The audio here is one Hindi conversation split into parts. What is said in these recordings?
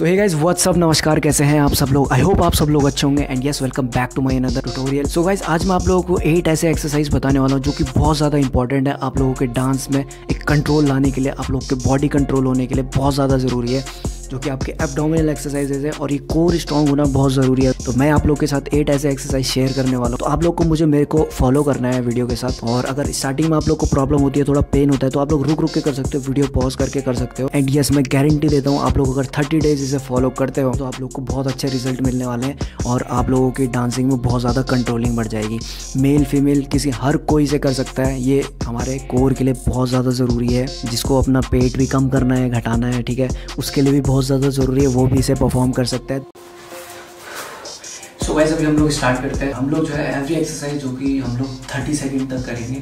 सो हे गाइज व्हाट्सअप, नमस्कार, कैसे हैं आप सब लोग। आई होप आप सब लोग अच्छे होंगे and yes, welcome back to my another tutorial. So guys आज मैं आप लोगों को 8 ऐसे एक्सरसाइज बताने वाला हूं जो कि बहुत ज़्यादा इंपॉर्टेंट है आप लोगों के डांस में एक कंट्रोल लाने के लिए, आप लोग के बॉडी कंट्रोल होने के लिए बहुत ज़्यादा ज़रूरी है, जो कि आपके एब्डोमिनल एक्सरसाइजेज है और ये कोर स्ट्रॉन्ग होना बहुत ज़रूरी है। तो मैं आप लोग के साथ 8 ऐसे एक्सरसाइज शेयर करने वाला हूँ। तो आप लोग को मेरे को फॉलो करना है वीडियो के साथ, और अगर स्टार्टिंग में आप लोग को प्रॉब्लम होती है, थोड़ा पेन होता है, तो आप लोग रुक रुक के कर सकते हो, वीडियो पॉज करके कर सकते हो। एंड यस, मैं गारंटी देता हूँ आप लोग अगर 30 डेज इसे फॉलो करते हो तो आप लोग को बहुत अच्छे रिजल्ट मिलने वाले हैं और आप लोगों की डांसिंग में बहुत ज़्यादा कंट्रोलिंग बढ़ जाएगी। मेल फीमेल किसी हर कोई इसे कर सकता है। ये हमारे कोर के लिए बहुत ज़्यादा ज़रूरी है, जिसको अपना पेट भी कम करना है, घटाना है, ठीक है, उसके लिए भी बहुत ज़्यादा ज़रूरी है, वो भी इसे परफॉर्म कर सकता है। सो गाइस अभी हम लोग स्टार्ट करते हैं। हम लोग जो है एवरी एक्सरसाइज जो कि हम लोग 30 सेकंड तक करेंगे,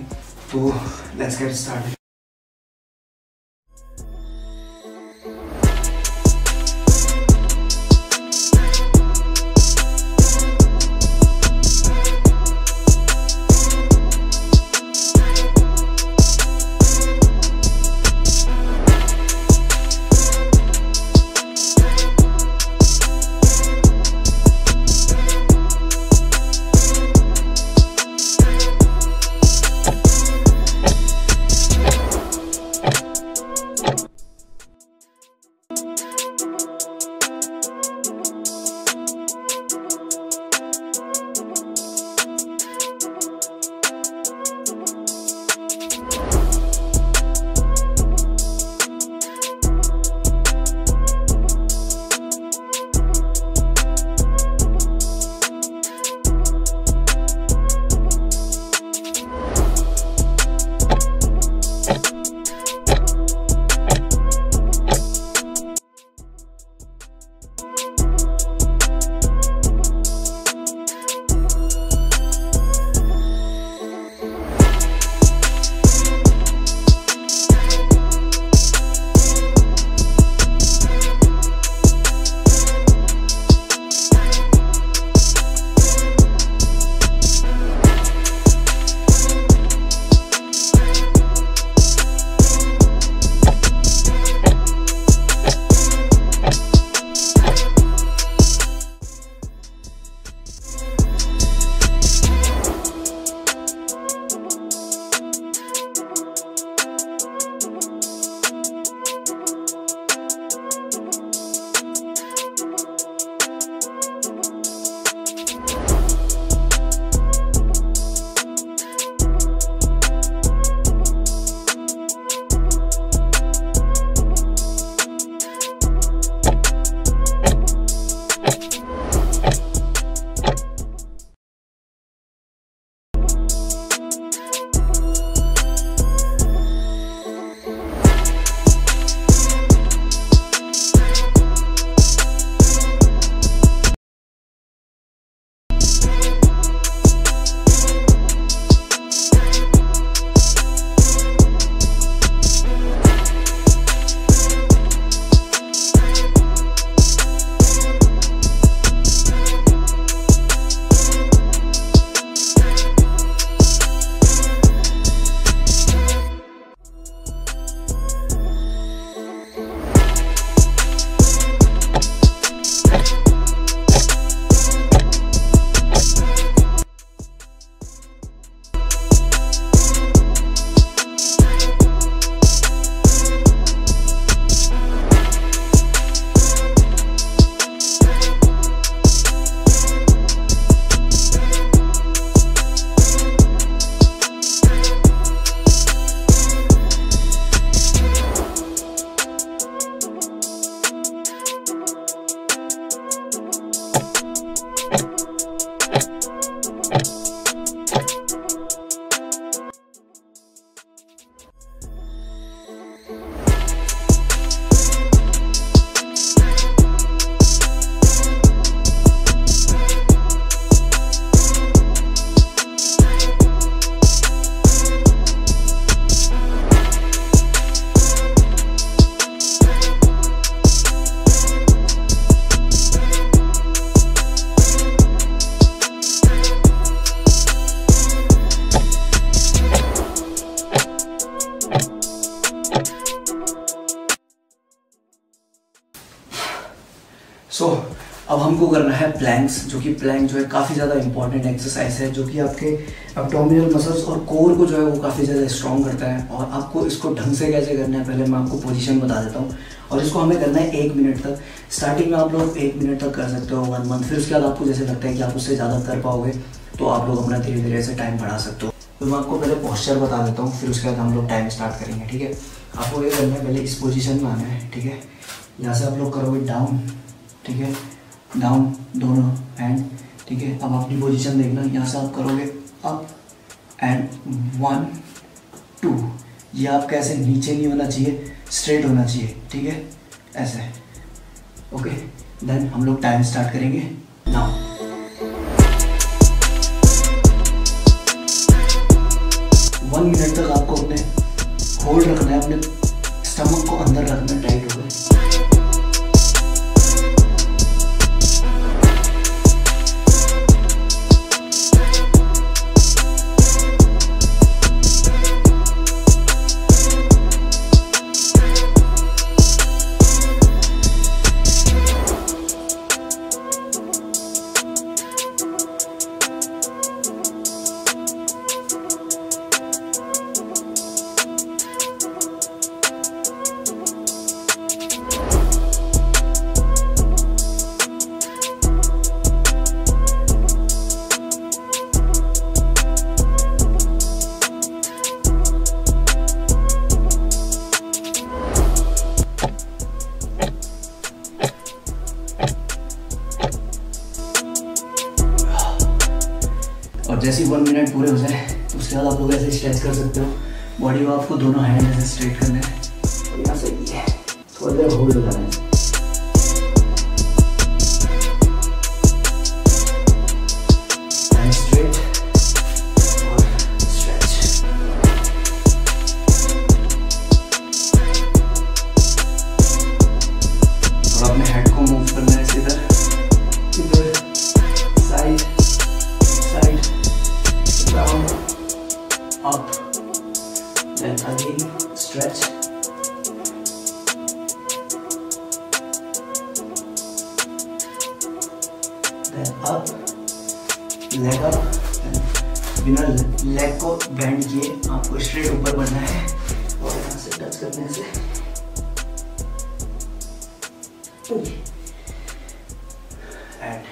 तो लेट्स गेट स्टार्टेड। सो अब हमको करना है प्लैंक्स, जो कि प्लैंक जो है काफ़ी ज़्यादा इंपॉर्टेंट एक्सरसाइज है, जो कि आपके एब्डोमिनल मसल्स और कोर को जो है वो काफ़ी ज़्यादा स्ट्रॉन्ग करता है। और आपको इसको ढंग से कैसे करना है पहले मैं आपको पोजीशन बता देता हूँ। और इसको हमें करना है 1 मिनट तक। स्टार्टिंग में आप लोग 1 मिनट तक कर सकते हो 1 मंथ। फिर उसके बाद आपको जैसे लगता है कि आप उससे ज़्यादा कर पाओगे तो आप लोग अपना धीरे धीरे से टाइम बढ़ा सकते हो। तो मैं आपको पहले पॉस्चर बता देता हूँ, फिर उसके बाद हम लोग टाइम स्टार्ट करेंगे, ठीक है। आपको ये करना है, पहले इस पोजिशन में आना है, ठीक है। यहाँ से आप लोग करोगे डाउन, ठीक है, डाउन दोनों एंड, ठीक है। अब अपनी पोजीशन देखना, यहाँ से आप करोगे अप एंड 1 2। ये आपका ऐसे नीचे नहीं होना चाहिए, स्ट्रेट होना चाहिए, ठीक है, ऐसे। ओके, देन हम लोग टाइम स्टार्ट करेंगे नाउ। वन मिनट तक आपको अपने होल्ड रखना है, अपने स्टमक को अंदर रखना है, टाइट हो गए। और जैसे ही 1 मिनट पूरे हो जाए तो उसके बाद आप लोग ऐसे स्ट्रेच कर सकते हो बॉडी को। आपको दोनों हैंड ऐसे स्ट्रेट करने हैं, तो यहाँ से थोड़ी देर होल्ड लगाना है। और अपने हेड को मूव करना है, इधर इधर side down, up, then again stretch. Then up, leg up, then बिना leg को bend किए आपको straight ऊपर बढ़ना है और यहाँ से टच करने से and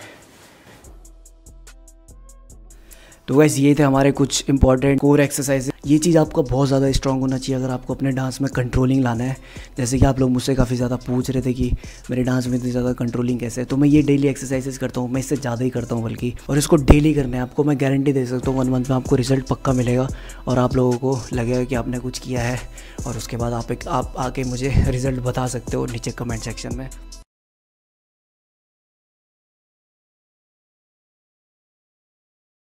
तो गाइस ये थे हमारे कुछ इंपॉर्टेंट कोर एक्सरसाइजेज। ये चीज़ आपका बहुत ज़्यादा स्ट्रॉन्ग होना चाहिए अगर आपको अपने डांस में कंट्रोलिंग लाना है। जैसे कि आप लोग मुझसे काफ़ी ज़्यादा पूछ रहे थे कि मेरे डांस में इतनी ज़्यादा कंट्रोलिंग कैसे है, तो मैं ये डेली एक्सरसाइजेज करता हूँ, मैं इससे ज़्यादा ही करता हूँ बल्कि, और इसको डेली करना है। आपको मैं गारंटी दे सकता हूँ 1 मंथ में आपको रिजल्ट पक्का मिलेगा और आप लोगों को लगेगा कि आपने कुछ किया है। और उसके बाद आप आके मुझे रिजल्ट बता सकते हो नीचे कमेंट सेक्शन में।